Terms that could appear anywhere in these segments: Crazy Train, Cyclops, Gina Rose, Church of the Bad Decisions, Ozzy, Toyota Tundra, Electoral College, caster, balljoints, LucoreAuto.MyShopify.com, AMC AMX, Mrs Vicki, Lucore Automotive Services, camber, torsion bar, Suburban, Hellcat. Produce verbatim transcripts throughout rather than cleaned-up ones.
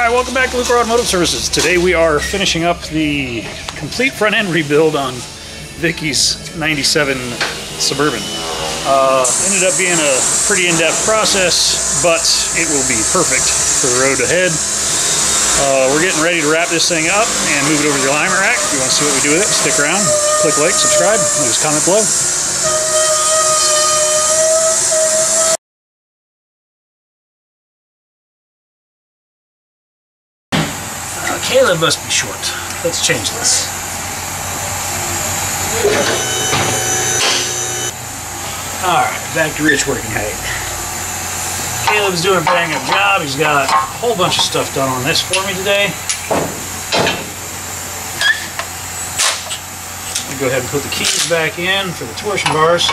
Alright, welcome back to Lucore Automotive Services. Today we are finishing up the complete front end rebuild on Vicky's ninety-seven Suburban. Uh, ended up being a pretty in-depth process, but it will be perfect for the road ahead. Uh, we're getting ready to wrap this thing up and move it over to the alignment rack. If you want to see what we do with it, stick around, click like, subscribe, leave us a comment below. Caleb must be short. Let's change this. Alright, back to Rich working height. Caleb's doing a bang up job. He's got a whole bunch of stuff done on this for me today. I'm going to go ahead and put the keys back in for the torsion bars.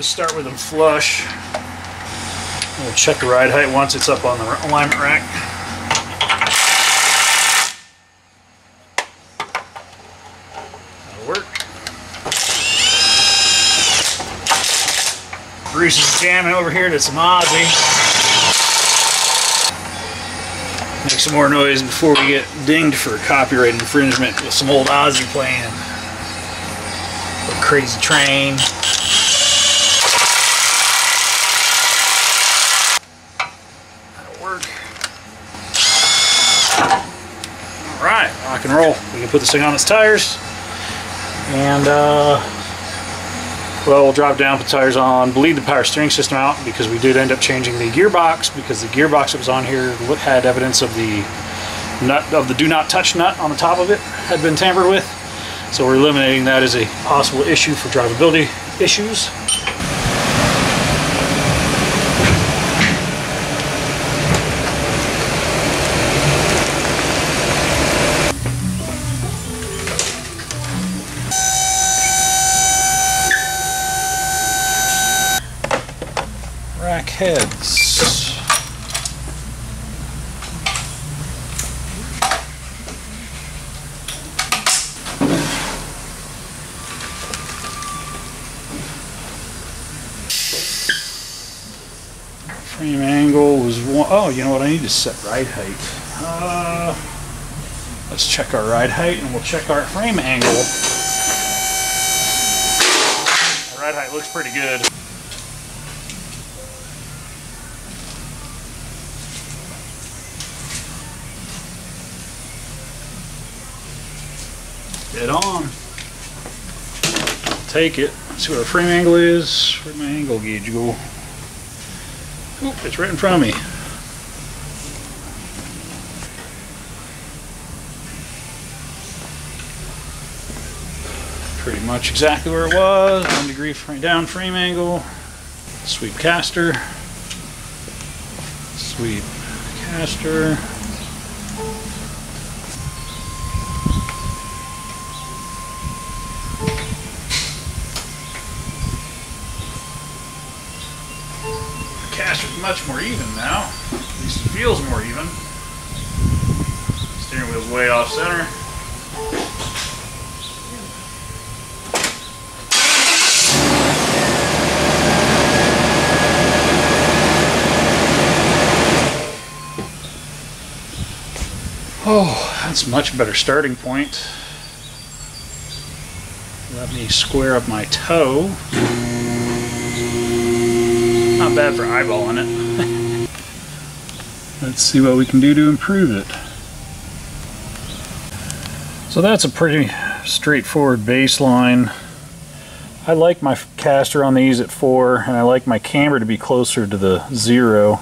Start with them flush. We'll check the ride height once it's up on the alignment rack. That'll work. Bruce is jamming over here to some Ozzy. Make some more noise before we get dinged for copyright infringement with some old Ozzy playing. A little Crazy Train. Rock and roll. We can put this thing on its tires, and uh, well, we'll drop down, put the tires on, bleed the power steering system out because we did end up changing the gearbox because the gearbox that was on here had evidence of the nut of the do not touch nut on the top of it had been tampered with. So we're eliminating that as a possible issue for drivability issues. Heads. Frame angle was one. Oh, you know what? I need to set ride height. Uh, let's check our ride height and we'll check our frame angle. Our ride height looks pretty good. It on. Take it. Let's see what our frame angle is. Where'd my angle gauge go? Oop, it's right in front of me. Pretty much exactly where it was. One degree frame down, frame angle. Sweep caster. Sweep caster. Much more even now. At least it feels more even. Steering wheel's way off center. Oh, that's a much better starting point. Let me square up my toe. Not bad for eyeballing it. Let's see what we can do to improve it. So that's a pretty straightforward baseline. I like my caster on these at four, and I like my camber to be closer to the zero,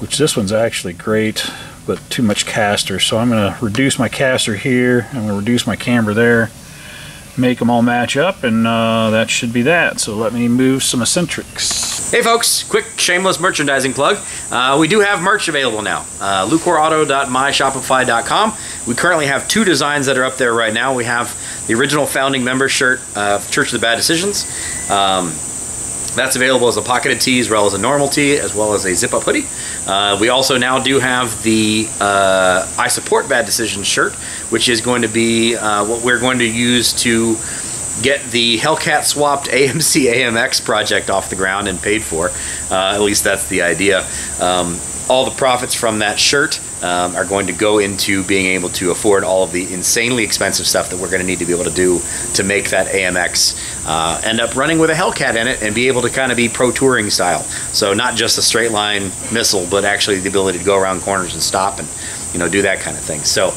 which this one's actually great, but too much caster. So I'm going to reduce my caster here, I'm going to reduce my camber there. Make them all match up, and uh, that should be that. So let me move some eccentrics. Hey folks, quick shameless merchandising plug. Uh, we do have merch available now. Uh, Lucore Auto dot My Shopify dot com. We currently have two designs that are up there right now. We have the original founding member shirt of Church of the Bad Decisions. Um, that's available as a pocketed tee, as well as a normal tee, as well as a zip-up hoodie. Uh, we also now do have the uh, I Support Bad Decisions shirt, which is going to be uh, what we're going to use to get the Hellcat swapped A M C A M X project off the ground and paid for. Uh, at least that's the idea. Um, all the profits from that shirt um, are going to go into being able to afford all of the insanely expensive stuff that we're going to need to be able to do to make that A M X uh, end up running with a Hellcat in it and be able to kind of be pro touring style. So not just a straight line missile, but actually the ability to go around corners and stop and, you know, do that kind of thing. So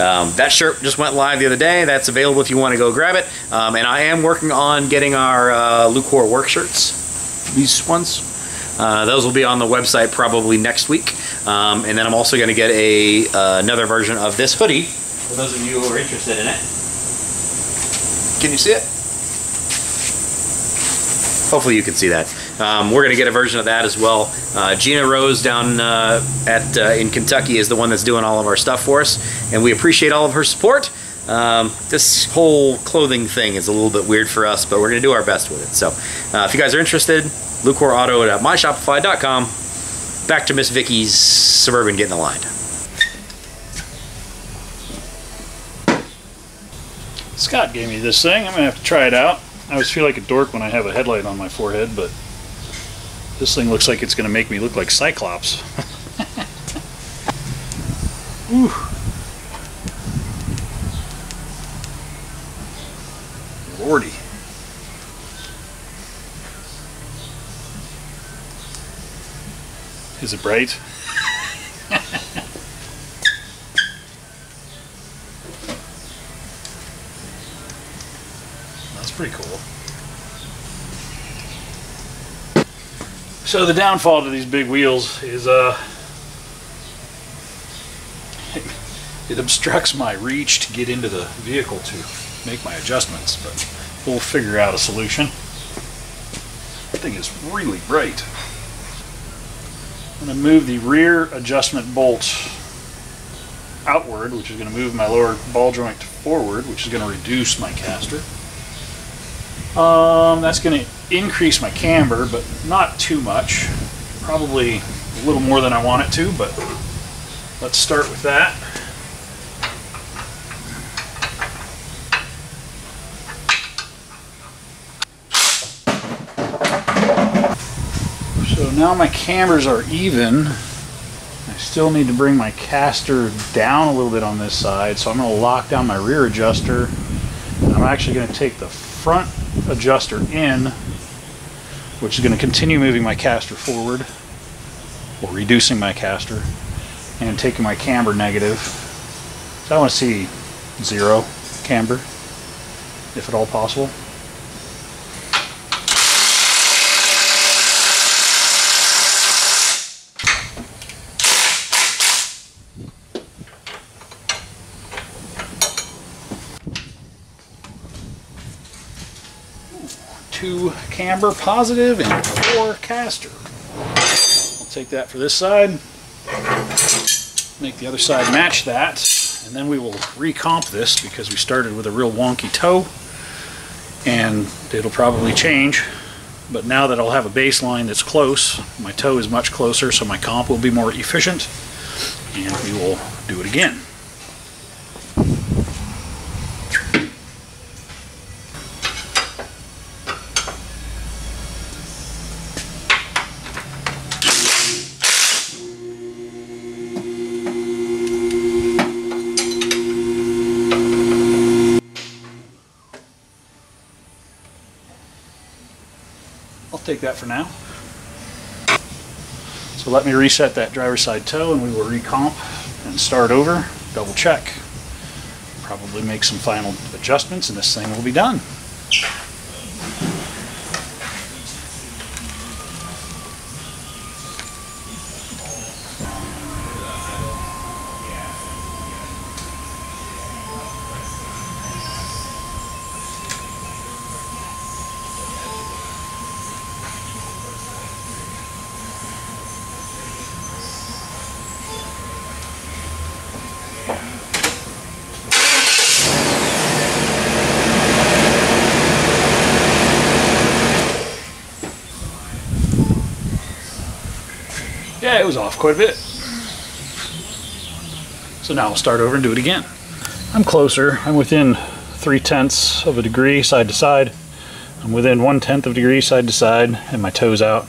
um, that shirt just went live the other day. That's available if you want to go grab it. Um, and I am working on getting our uh, Lucore work shirts, these ones. Uh, those will be on the website probably next week. Um, and then I'm also going to get a uh, another version of this hoodie for those of you who are interested in it. Can you see it? Hopefully you can see that. Um, we're going to get a version of that as well. Uh, Gina Rose down uh, at uh, in Kentucky is the one that's doing all of our stuff for us, and we appreciate all of her support. Um, this whole clothing thing is a little bit weird for us, but we're going to do our best with it. So uh, if you guys are interested, Lucore Auto dot My Shopify dot com. Back to Miss Vicky's Suburban getting aligned. Scott gave me this thing. I'm going to have to try it out. I always feel like a dork when I have a headlight on my forehead, but this thing looks like it's going to make me look like Cyclops. Ooh. Lordy. Is it bright? That's pretty cool. So the downfall to these big wheels is uh, it obstructs my reach to get into the vehicle to make my adjustments, but we'll figure out a solution. That thing is really bright. I'm going to move the rear adjustment bolt outward, which is going to move my lower ball joint forward, which is going to reduce my caster. Um, that's going to increase my camber, but not too much. Probably a little more than I want it to, but let's start with that. Now my cambers are even. I still need to bring my caster down a little bit on this side, so I'm going to lock down my rear adjuster. I'm actually going to take the front adjuster in, which is going to continue moving my caster forward, or reducing my caster, and taking my camber negative. So I want to see zero camber, if at all possible. Two camber positive and four caster. I'll take that for this side, make the other side match that, and then we will recomp this because we started with a real wonky toe and it'll probably change. But now that I'll have a baseline that's close, my toe is much closer, so my comp will be more efficient, and we will do it again. Take that for now. So let me reset that driver's side toe and we will recomp and start over, double check, probably make some final adjustments, and this thing will be done. Yeah, it was off quite a bit. So now I'll start over and do it again. I'm closer. I'm within three tenths of a degree side to side. I'm within one tenth of a degree side to side, and my toe's out.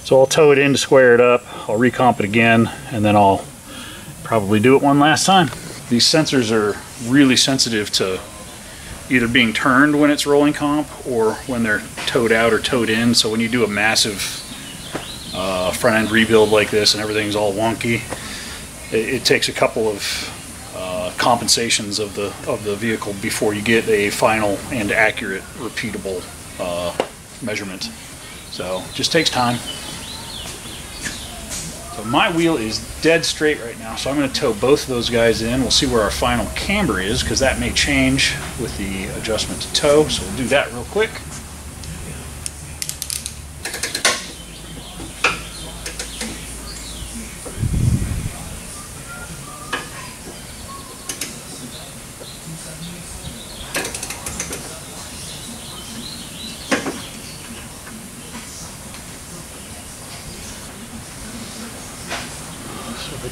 So I'll toe it in to square it up. I'll recomp it again, and then I'll probably do it one last time. These sensors are really sensitive to either being turned when it's rolling comp or when they're towed out or towed in. So when you do a massive uh, front end rebuild like this and everything's all wonky, it, it takes a couple of uh, compensations of the of the vehicle before you get a final and accurate, repeatable uh, measurement. So it just takes time. So my wheel is dead straight right now, so I'm going to tow both of those guys in. We'll see where our final camber is, because that may change with the adjustment to tow, so we'll do that real quick.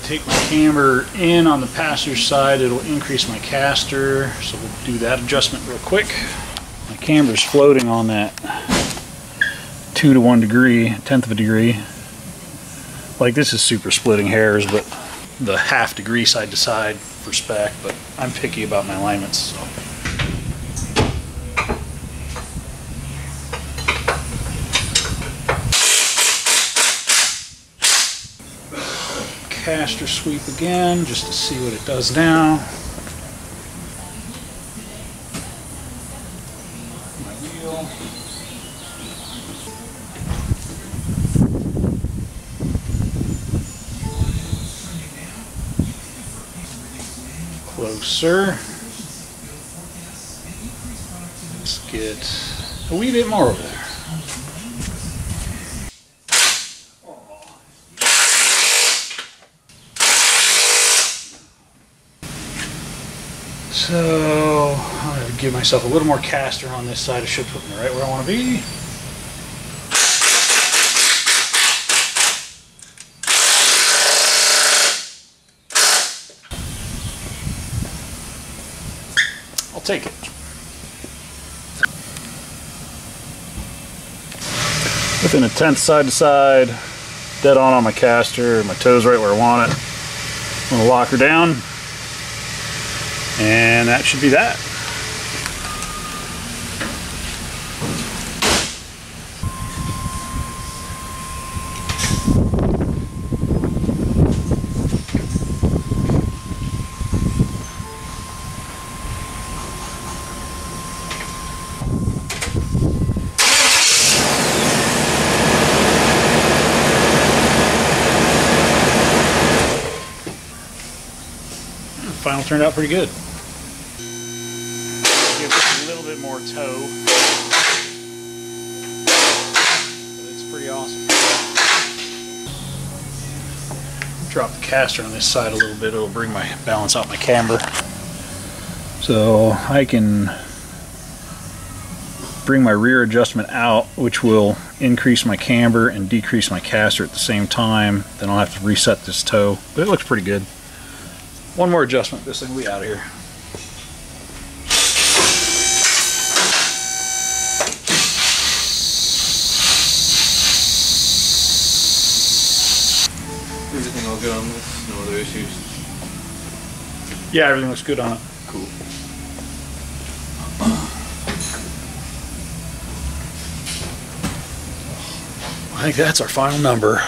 Take my camber in on the passenger side, it'll increase my caster, so we'll do that adjustment real quick. My camber's floating on that two to one degree, tenth of a degree. Like, this is super splitting hairs, but the half degree side to side for spec, but I'm picky about my alignments, so. Caster sweep again, just to see what it does now. My wheel. Closer. Let's get a wee bit more over there. So I'm going to give myself a little more caster on this side. It should put me right where I want to be. I'll take it. Within a tenth side to side, dead on on my caster, my toe's right where I want it. I'm going to lock her down. And that should be that. Final turned out pretty good. Give it a little bit more toe. It's pretty awesome. Drop the caster on this side a little bit. It'll bring my balance out my camber. So I can bring my rear adjustment out, which will increase my camber and decrease my caster at the same time. Then I'll have to reset this toe. But it looks pretty good. One more adjustment, this thing will be out of here. Everything all good on this? No other issues? Yeah, everything looks good on it. Cool. I think that's our final number.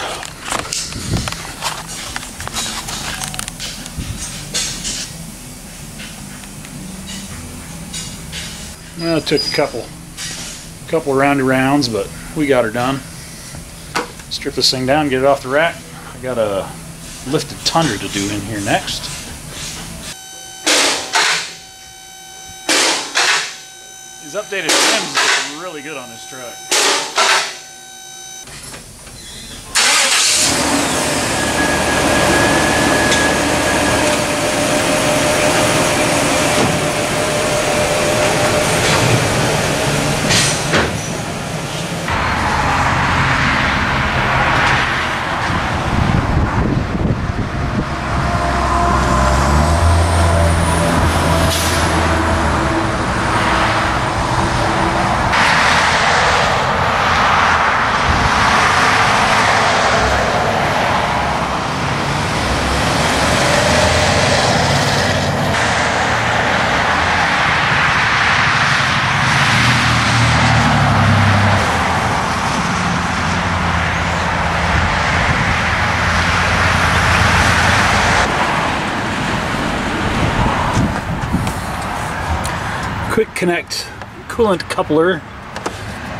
Well, it took a couple, couple roundy rounds, but we got her done. Strip this thing down, get it off the rack. I got a lifted Tundra to do in here next. These updated trims look really good on this truck. quick connect coolant coupler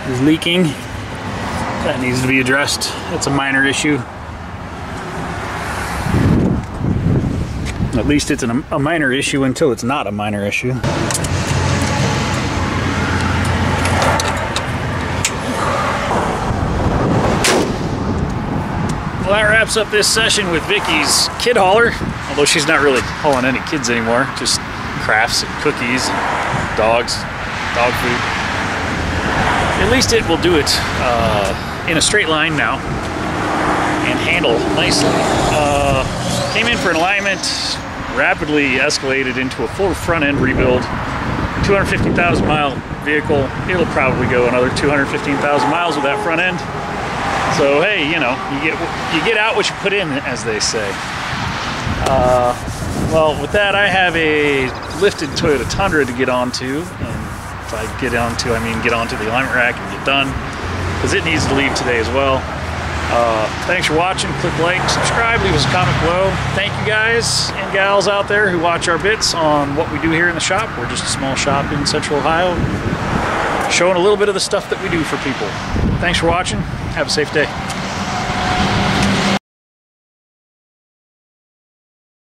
is leaking. That needs to be addressed. That's a minor issue. At least it's an, a minor issue until it's not a minor issue. Well, that wraps up this session with Vicky's kid hauler. Although she's not really hauling any kids anymore, just crafts and cookies, and dogs, dog food. At least it will do it uh, in a straight line now and handle nicely. Uh, came in for an alignment, rapidly escalated into a full front end rebuild. two hundred fifty thousand mile vehicle. It'll probably go another two hundred fifteen thousand miles with that front end. So hey, you know, you get you get out what you put in, as they say. Uh, well, with that, I have a lifted Toyota Tundra to get onto, and if I get onto, I mean get onto the alignment rack and get done, because it needs to leave today as well. Uh, thanks for watching. Click like, subscribe, leave us a comment below. Thank you guys and gals out there who watch our bits on what we do here in the shop. We're just a small shop in Central Ohio, showing a little bit of the stuff that we do for people. Thanks for watching. Have a safe day.